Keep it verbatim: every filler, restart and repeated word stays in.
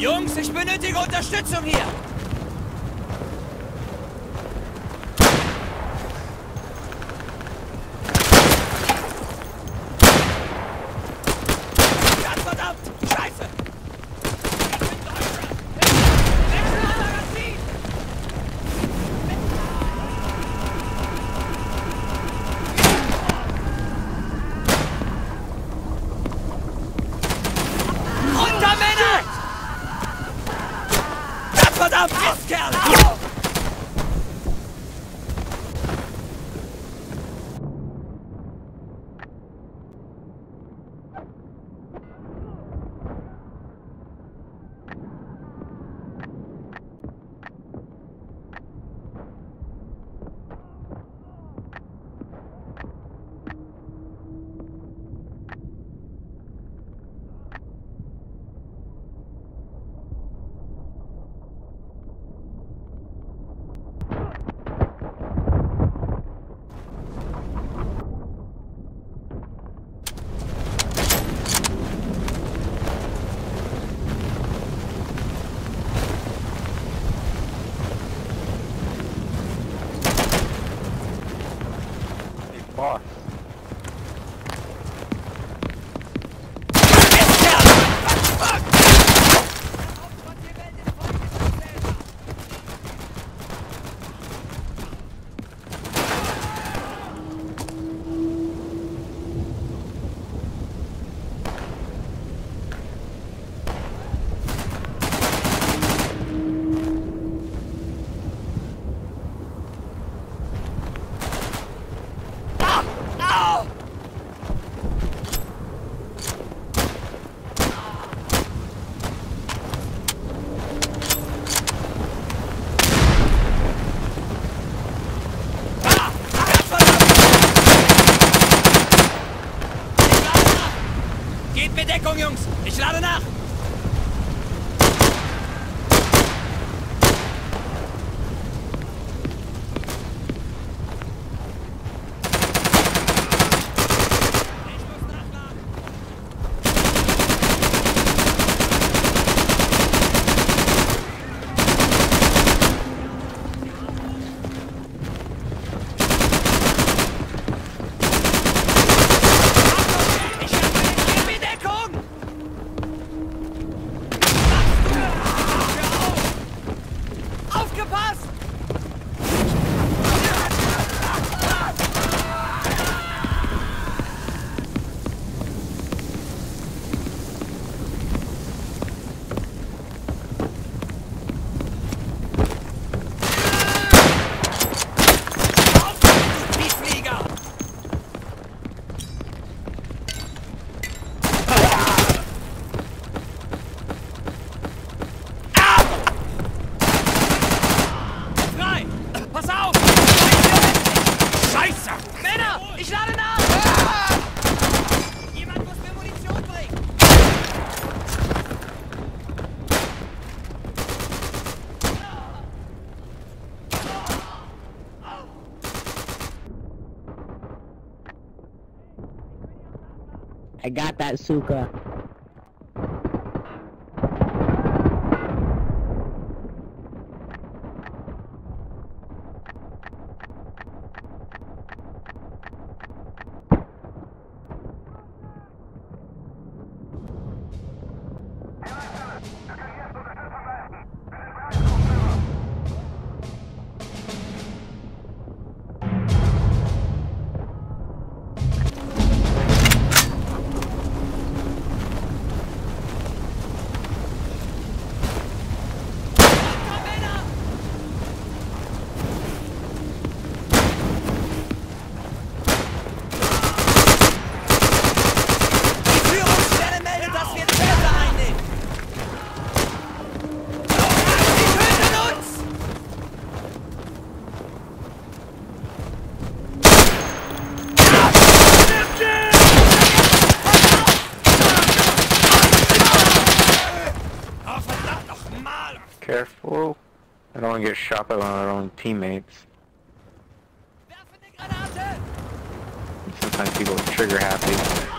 Jungs, ich benötige Unterstützung hier! Deckung, Jungs! Ich lade nach! I got that Suka. Careful, I don't want to get shot by one of our own teammates. Sometimes people are trigger happy.